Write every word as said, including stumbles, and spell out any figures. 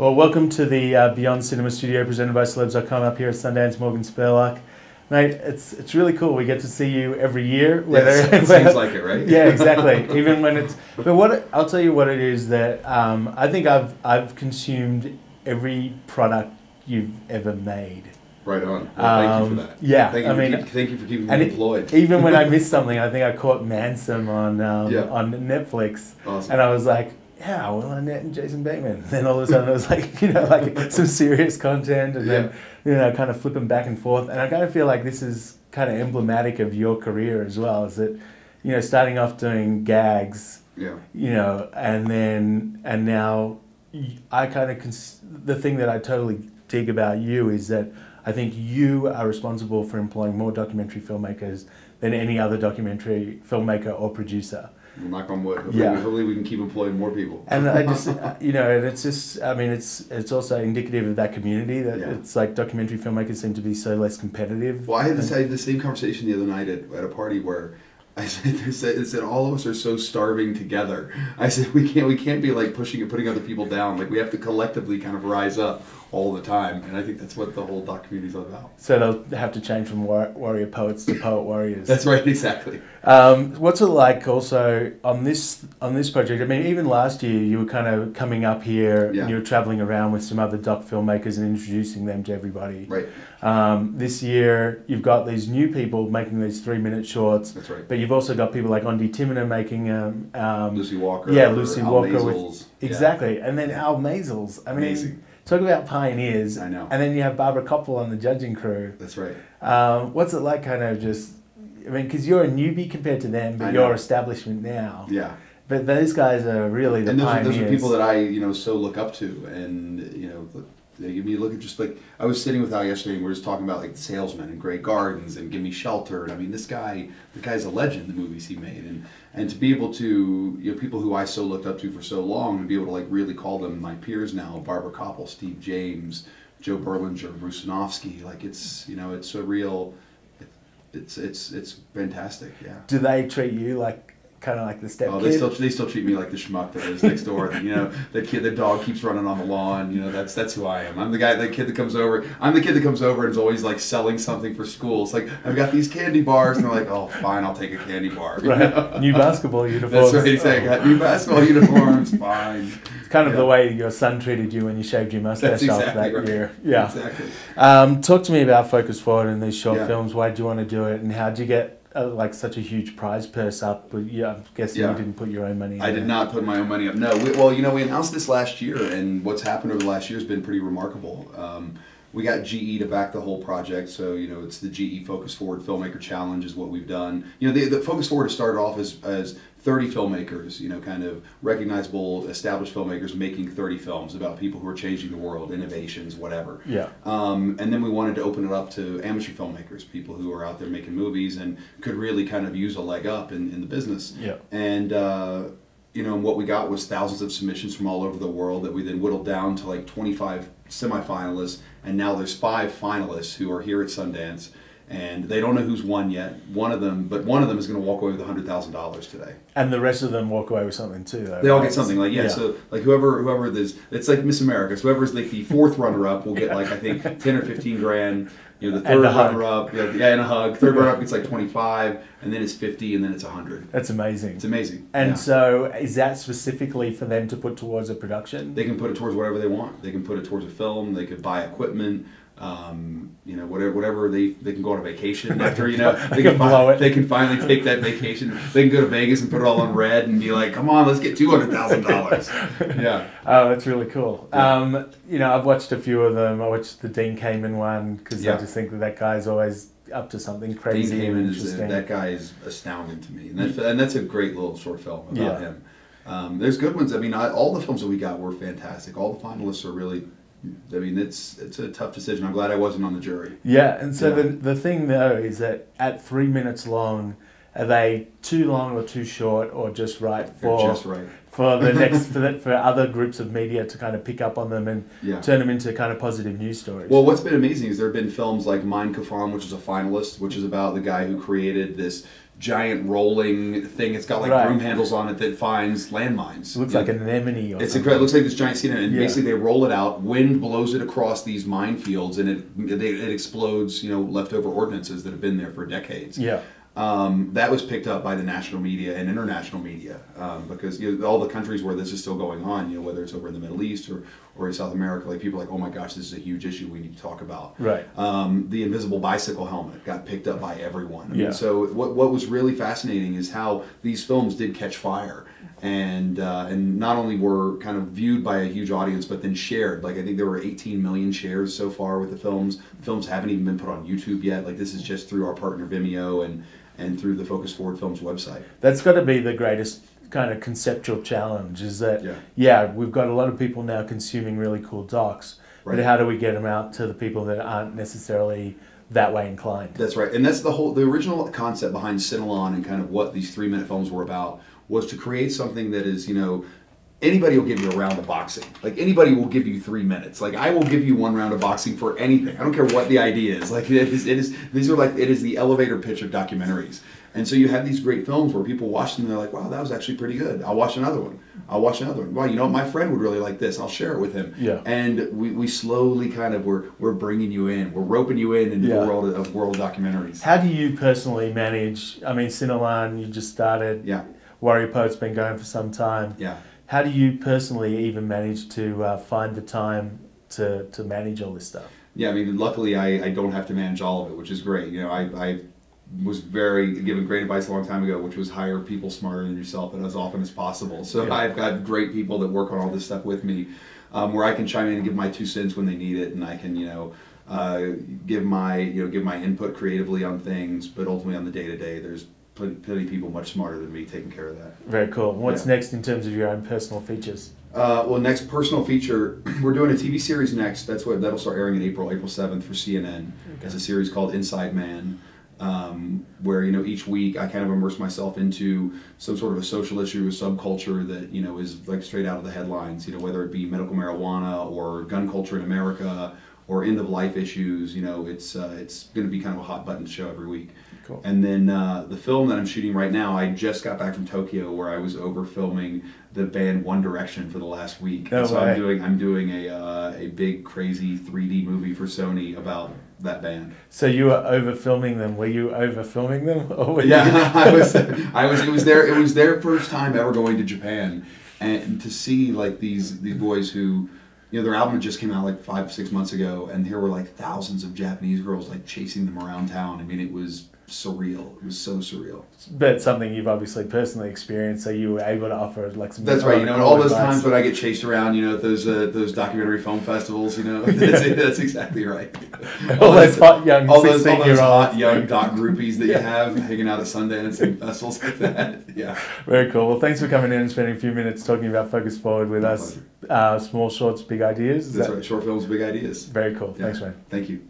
Well, welcome to the uh, Beyond Cinema studio presented by Celebs dot com up here at Sundance. Morgan Spurlock. Mate, it's it's really cool. We get to see you every year. Whether, yes, it whether, seems like it, right? Yeah, exactly. Even when it's... But what I'll tell you what it is that um, I think I've I've consumed every product you've ever made. Right on. Well, thank you for that. Um, yeah. Thank you, I mean, keep, thank you for keeping me employed. It, even when I missed something, I think I caught Manson on um, yeah. on Netflix. Awesome. And I was like, yeah, well, Annette and Jason Bateman. And then all of a sudden it was like, you know, like some serious content, and yeah. then, you know, kind of flipping back and forth. And I kind of feel like this is kind of emblematic of your career as well, is that, you know, starting off doing gags, yeah. you know, and then, and now I kind of, cons the thing that I totally dig about you is that I think you are responsible for employing more documentary filmmakers than any other documentary filmmaker or producer. Knock on wood. Hopefully, yeah. hopefully we can keep employing more people. And I just, you know, and it's just, I mean, it's it's also indicative of that community that yeah. it's like documentary filmmakers seem to be so less competitive. Well, I had this, I had the same conversation the other night at, at a party where I said, I said, I said, all of us are so starving together. I said, we can't, we can't be like pushing and putting other people down. Like we have to collectively kind of rise up all the time. And I think that's what the whole doc community is all about. So they'll have to change from war warrior poets to poet warriors. That's right, exactly. Um, what's it like also on this on this project? I mean, even last year you were kind of coming up here yeah. and you were traveling around with some other doc filmmakers and introducing them to everybody. Right. Um, this year you've got these new people making these three-minute shorts. That's right. But you've also got people like Andy Timmer making um, um, Lucy Walker. Yeah, Lucy Al Walker. With, exactly, yeah. and then Al Maysles. I mean. Amazing. Talk about pioneers. I know. And then you have Barbara Koppel on the judging crew. That's right. Um, what's it like kind of just, I mean, because you're a newbie compared to them, but you're establishment now. Yeah. But those guys are really the and those pioneers. And those are people that I, you know, so look up to. And, you know, they give me a look at just like, I was sitting with Al yesterday and we were just talking about like The Salesman and Great Gardens and Give Me Shelter. And I mean, this guy, the guy's a legend, the movies he made. And, and to be able to, you know, people who I so looked up to for so long, and be able to like really call them my peers now, Barbara Koppel, Steve James, Joe Berlinger, Bruce Sinofsky, like it's, you know, it's a real, it's, it's, it's fantastic, yeah. Do they treat you like kind of like the step oh, they kid. Still, they still treat me like the schmuck that lives next door. You know, the kid, the dog keeps running on the lawn. You know, that's that's who I am. I'm the guy, the kid that comes over. I'm the kid that comes over and is always like selling something for school. It's like, I've got these candy bars, and they're like, oh, fine, I'll take a candy bar. You right. know? New basketball uniforms. That's right. Exactly. Oh. New basketball uniforms. Fine. It's kind of yeah. the way your son treated you when you shaved your mustache exactly off that right. year. Yeah. Exactly. Um, talk to me about Focus Forward and these short yeah. films. Why do you want to do it, and how do you get? Uh, like such a huge prize purse up, but yeah, I'm guessing yeah. you didn't put your own money in. I did there. Not put my own money up. No, we, well, you know, we announced this last year, and what's happened over the last year has been pretty remarkable. Um, we got G E to back the whole project, so, you know, it's the G E Focus Forward Filmmaker Challenge is what we've done. You know, the, the Focus Forward has started off as, as thirty filmmakers, you know, kind of recognizable, established filmmakers making thirty films about people who are changing the world, innovations, whatever. Yeah. Um, and then we wanted to open it up to amateur filmmakers, people who are out there making movies and could really kind of use a leg up in, in the business. Yeah. And, uh, you know, what we got was thousands of submissions from all over the world that we then whittled down to like twenty-five semifinalists, and now there's five finalists who are here at Sundance. And they don't know who's won yet. One of them, but one of them is going to walk away with a hundred thousand dollars today. And the rest of them walk away with something too. Though, they all right? get something. Like yeah, yeah. So like whoever whoever is, it's like Miss America. So whoever's like the fourth runner up will get like I think ten or fifteen grand. You know, the third runner up, yeah, yeah, and a hug. Third runner up gets like twenty five, and then it's fifty, and then it's a hundred. That's amazing. It's amazing. And yeah. so, is that specifically for them to put towards a production? They can put it towards whatever they want. They can put it towards a film. They could buy equipment. Um, you know, whatever, whatever they they can go on a vacation after. You know, they can, can blow it. They can finally take that vacation. They can go to Vegas and put it all on red and be like, "Come on, let's get two hundred thousand dollars." Yeah. Oh, that's really cool. Yeah. Um, you know, I've watched a few of them. I watched the Dean Kamen one because yeah. I just think that that guy's always up to something crazy. Dean Kamen is a, that guy is astounding to me, and that's and that's a great little short film about yeah. him. Um, there's good ones. I mean, I, all the films that we got were fantastic. All the finalists are really. I mean, it's it's a tough decision. I'm glad I wasn't on the jury. Yeah, and so yeah. the the thing though is that at three minutes long, are they too long or too short or just right for just right. for the next for the, for other groups of media to kind of pick up on them and yeah. turn them into kind of positive news stories? Well, what's been amazing is there have been films like Mein Kampf, which is a finalist, which is about the guy who created this giant rolling thing. It's got like right. broom handles on it that finds landmines. It looks yeah. like an anemone. Or it's incredible. It looks like this giant scene, and yeah. basically they roll it out. Wind blows it across these minefields, and it they, it explodes. You know, leftover ordinances that have been there for decades. Yeah. Um, that was picked up by the national media and international media um, because you know, all the countries where this is still going on, you know, whether it's over in the Middle East or, or in South America, like people are like, oh my gosh, this is a huge issue we need to talk about. Right. Um, the invisible bicycle helmet got picked up by everyone. I mean, yeah. So what what was really fascinating is how these films did catch fire and uh, and not only were kind of viewed by a huge audience, but then shared. Like I think there were eighteen million shares so far with the films. The films haven't even been put on YouTube yet. Like this is just through our partner Vimeo and. and through the Focus Forward Films website. That's got to be the greatest kind of conceptual challenge is that, yeah, yeah we've got a lot of people now consuming really cool docs, right. but how do we get them out to the people that aren't necessarily that way inclined? That's right, and that's the whole, the original concept behind Cinelon and kind of what these three-minute films were about was to create something that is, you know, anybody will give you a round of boxing. Like anybody will give you three minutes. Like I will give you one round of boxing for anything. I don't care what the idea is. Like it is, it is. These are like it is the elevator pitch of documentaries. And so you have these great films where people watch them and they're like, wow, that was actually pretty good. I'll watch another one. I'll watch another one. Wow, you know, my friend would really like this. I'll share it with him. Yeah. And we, we slowly kind of, we're, we're bringing you in. We're roping you in into yeah. the world of world documentaries. How do you personally manage, I mean, Cinelon, you just started. Yeah. Warrior Poets been going for some time. Yeah. How do you personally even manage to uh, find the time to, to manage all this stuff? Yeah, I mean, luckily I, I don't have to manage all of it, which is great. You know, I, I was very given great advice a long time ago, which was hire people smarter than yourself and as often as possible. So yeah. I've got great people that work on all this stuff with me um, where I can chime in and give my two cents when they need it, and I can, you know, uh, give my, you know, give my input creatively on things, but ultimately on the day-to-day, there's plenty of people much smarter than me taking care of that. Very cool. What's yeah. next in terms of your own personal features? Uh, well, next personal feature, we're doing a T V series next. That's what that'll start airing in April, April seventh for C N N. Okay. It's a series called Inside Man, um, where you know each week I kind of immerse myself into some sort of a social issue, a subculture that you know is like straight out of the headlines. You know, whether it be medical marijuana or gun culture in America or end of life issues. You know, it's uh, it's going to be kind of a hot button show every week. Cool. And then uh, the film that I'm shooting right now, I just got back from Tokyo where I was over filming the band One Direction for the last week. No and so way. I'm doing I'm doing a uh, a big crazy three D movie for Sony about that band. So you were over filming them. Were you over filming them? Or were yeah, you I was. I was. It was their it was their first time ever going to Japan, and to see like these these boys who. You know, their album just came out like five, six months ago, and here were like thousands of Japanese girls like chasing them around town. I mean, it was surreal. It was so surreal. But something you've obviously personally experienced, so you were able to offer like some. That's right. You know, and all those times when I get chased around, you know, at those uh, those documentary film festivals, you know, that's, yeah. that's exactly right. All, all those hot young, all those, all those hot young doc groupies that yeah. you have hanging out at Sundance and festivals like that. Yeah. Very cool. Well, thanks for coming in and spending a few minutes talking about Focus Forward with My us. Uh, small shorts, big ideas. Is That's that... right. Short films, big ideas. Very cool. Yeah. Thanks, man. Thank you.